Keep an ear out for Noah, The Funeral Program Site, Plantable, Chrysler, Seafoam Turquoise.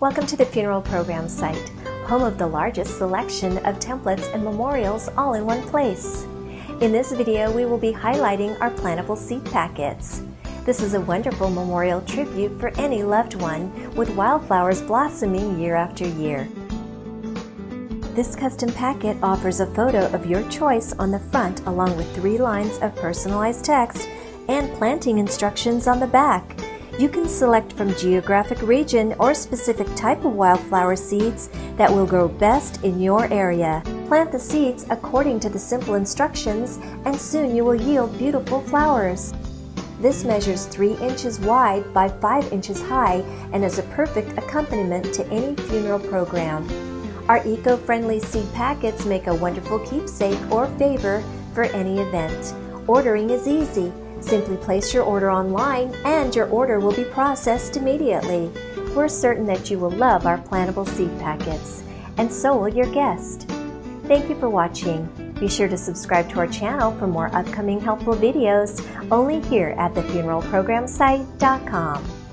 Welcome to the Funeral Program Site, home of the largest selection of templates and memorials all in one place. In this video, we will be highlighting our plantable seed packets. This is a wonderful memorial tribute for any loved one, with wildflowers blossoming year after year. This custom packet offers a photo of your choice on the front along with 3 lines of personalized text and planting instructions on the back. You can select from geographic region or specific type of wildflower seeds that will grow best in your area. Plant the seeds according to the simple instructions and soon you will yield beautiful flowers. This measures 3 inches wide by 5 inches high and is a perfect accompaniment to any funeral program. Our eco-friendly seed packets make a wonderful keepsake or favor for any event. Ordering is easy. Simply place your order online and your order will be processed immediately. We're certain that you will love our plantable seed packets, and so will your guest. Thank you for watching. Be sure to subscribe to our channel for more upcoming helpful videos only here at thefuneralprogramsite.com.